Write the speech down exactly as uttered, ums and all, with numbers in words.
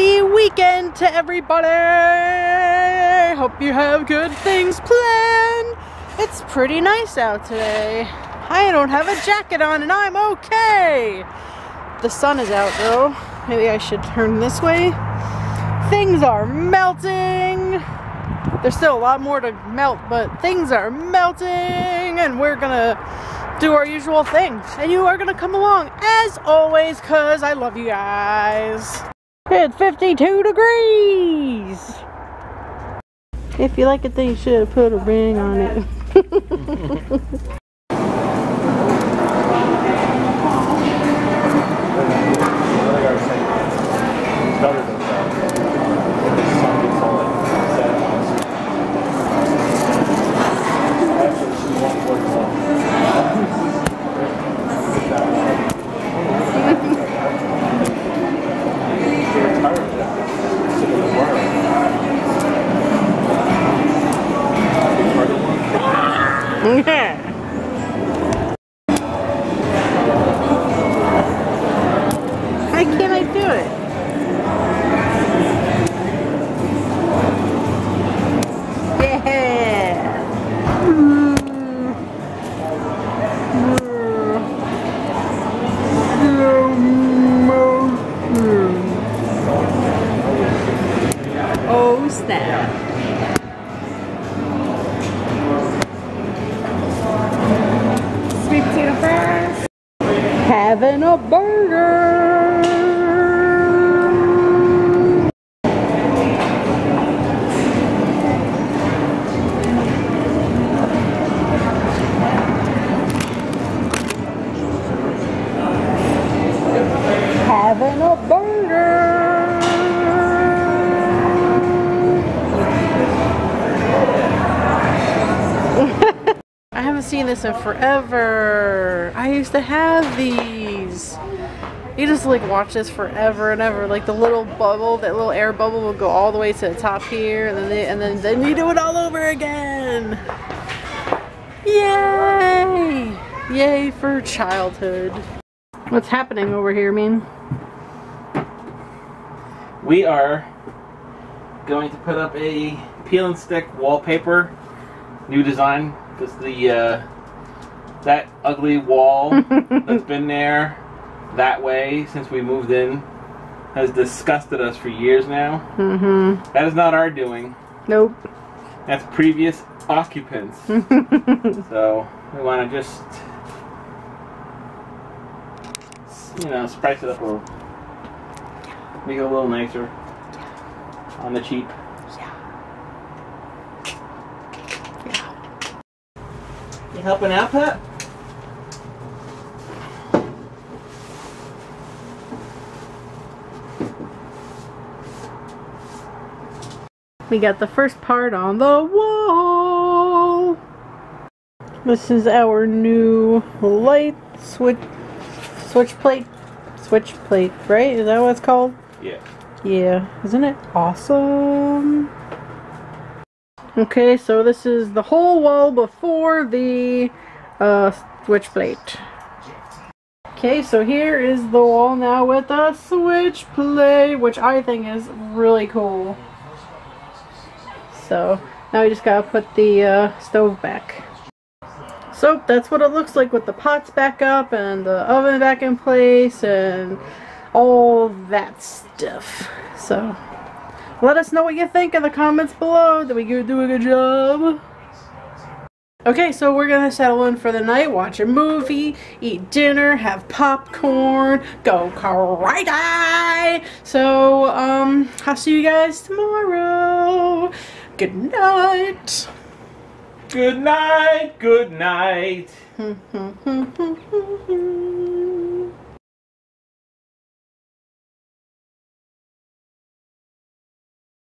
Happy weekend to everybody! Hope you have good things planned! It's pretty nice out today. I don't have a jacket on and I'm okay! The sun is out though. Maybe I should turn this way. Things are melting! There's still a lot more to melt, but things are melting and we're gonna do our usual thing. And you are gonna come along as always because I love you guys. It's fifty-two degrees. If you like it, then you should have put a ring on it. Yeah. How can I do it? Yeah. Mm. Mm. Oh snap. Having a burger. Having a burger. I haven't seen this in forever. I used to have these. You just like watch this forever and ever. Like the little bubble, that little air bubble will go all the way to the top here, and then they, and then then you do it all over again. Yay! Yay for childhood. What's happening over here, man? We are going to put up a peel and stick wallpaper, new design. Because the uh, that ugly wall that's been there that way since we moved in has disgusted us for years now. Mm-hmm. That is not our doing. Nope. That's previous occupants. So we want to just, you know, spice it up a little, make it a little nicer on the cheap. You helping out, Pat? We got the first part on the wall. This is our new light switch, switch plate, switch plate, right? Is that what it's called? Yeah. Yeah. Isn't it awesome? Okay, so this is the whole wall before the uh, switch plate. Okay, so here is the wall now with a switch plate, which I think is really cool. So now we just gotta put the uh, stove back. So that's what it looks like with the pots back up and the oven back in place and all that stuff. So. Let us know what you think in the comments below. Did we do a good job? Okay, so we're gonna settle in for the night, watch a movie, eat dinner, have popcorn, go karate. So, um, I'll see you guys tomorrow. Good night. Good night, good night.